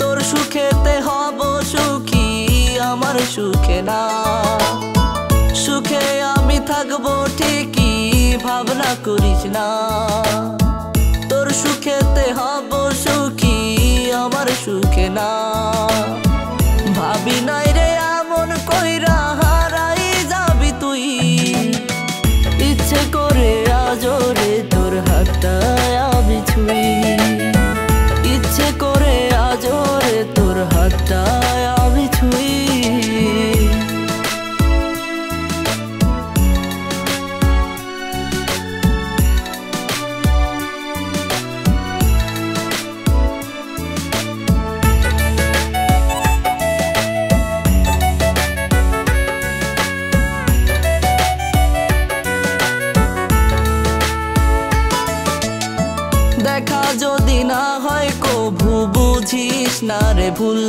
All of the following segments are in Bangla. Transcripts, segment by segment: তোর সুখেতে হব সুখী আমার সুখে না, সুখে আমি থাকবো ঠিকই ভাবনা করিস না। তোর সুখেতে হব সুখী আমার সুখে না, ভাবি নাই রে এমন কইরা হারাই যাবি তুই। ইচ্ছে করে আজরে তোর হাতটা আমি ছুঁই, ইচ্ছে করে আজরে তোর হাতটা আমি ছুঁই। দেখা যদি না হয় কভু বুঝিস না রে ভুল,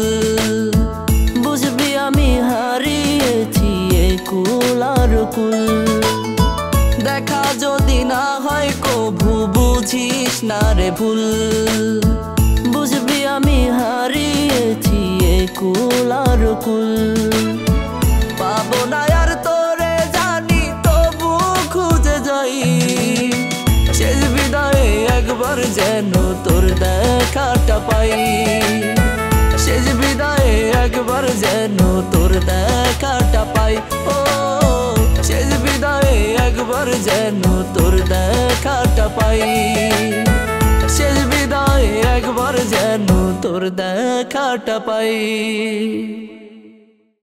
বুঝবি আমি হারিয়েছি একুল আর কুল। দেখা যদি না হয় কভু বুঝিস না রে ভুল, বুঝবি আমি হারিয়েছি একুল আর কুল। পাবো না আর তোরে জানি তবু খুঁজে যাই, শেষ বিদায়ে একবার যেন তোর দেখাটা পাই, শেষ বিদায়ে একবার যেন তোর দেখাটা পাই। ও শেষ বিদায়ে একবার যেন তোর দেখাটা পাই, শেষ বিদায়ে একবার যেন তোর দেখাটা পাই।